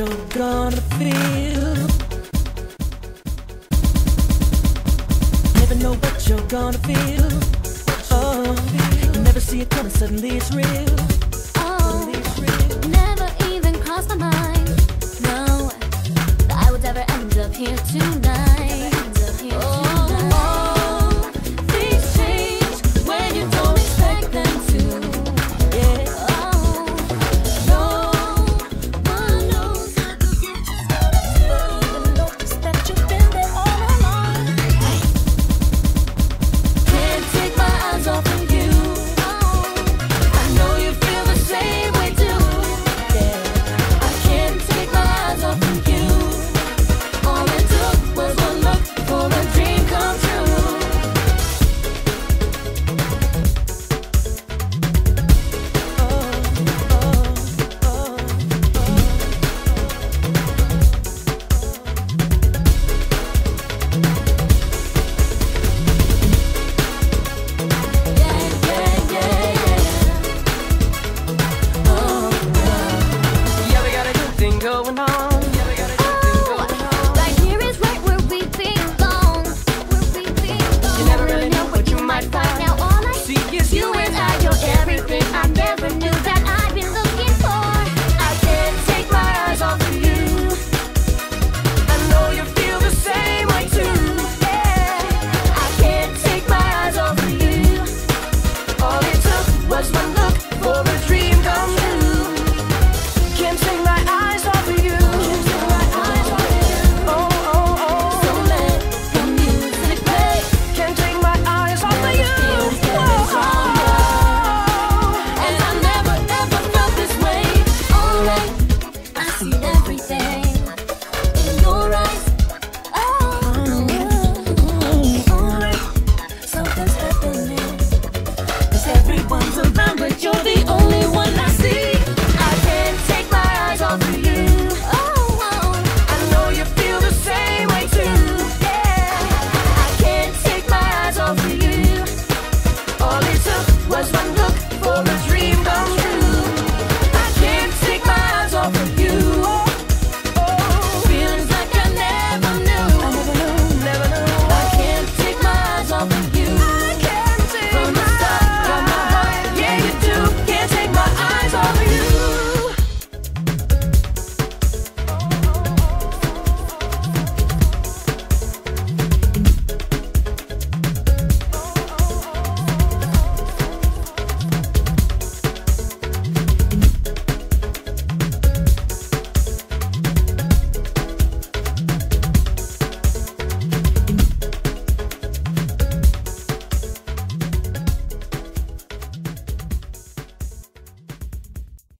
what you're gonna feel. Never know what you're gonna feel. Oh, you never see it coming, suddenly it's real. Oh, never even crossed my mind.